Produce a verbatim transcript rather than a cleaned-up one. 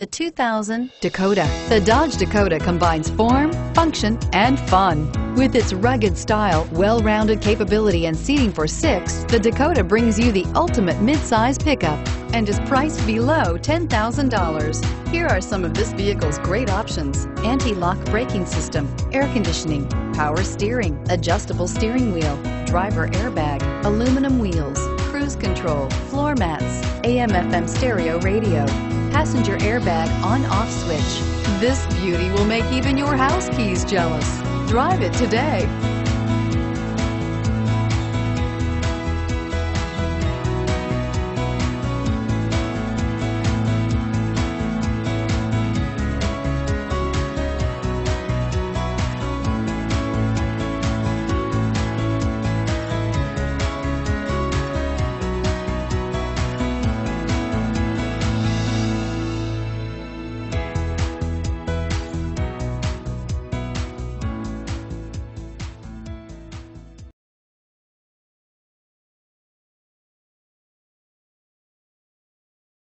The two thousand Dakota. The Dodge Dakota combines form, function, and fun. With its rugged style, well-rounded capability, and seating for six, the Dakota brings you the ultimate midsize pickup and is priced below ten thousand dollars. Here are some of this vehicle's great options: anti-lock braking system, air conditioning, power steering, adjustable steering wheel, driver airbag, aluminum wheels, cruise control, floor mats, A M F M stereo radio, passenger airbag on-off switch. This beauty will make even your house keys jealous. Drive it today.